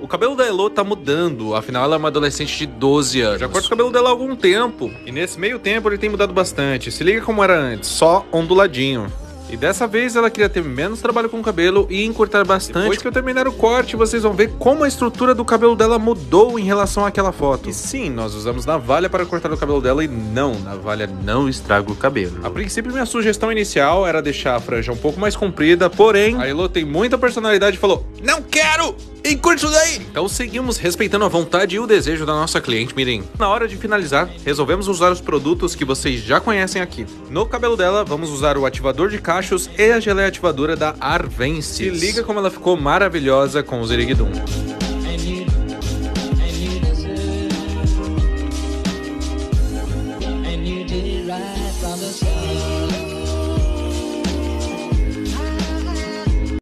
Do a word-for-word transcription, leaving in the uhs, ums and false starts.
O cabelo da Elô tá mudando, afinal ela é uma adolescente de doze anos. Já corta o cabelo dela há algum tempo. E nesse meio tempo ele tem mudado bastante. Se liga como era antes, só onduladinho. E dessa vez ela queria ter menos trabalho com o cabelo e encurtar bastante. Depois que eu terminar o corte, vocês vão ver como a estrutura do cabelo dela mudou em relação àquela foto. E sim, nós usamos navalha para cortar o cabelo dela e não, navalha não estraga o cabelo. A princípio, minha sugestão inicial era deixar a franja um pouco mais comprida, porém, a Elô tem muita personalidade e falou, não quero! Encurte isso daí! Então seguimos respeitando a vontade e o desejo da nossa cliente, mirim. Na hora de finalizar, resolvemos usar os produtos que vocês já conhecem aqui. No cabelo dela, vamos usar o ativador de cachos e a geleia ativadora da Arvence. Se liga como ela ficou maravilhosa com o Zerigdum.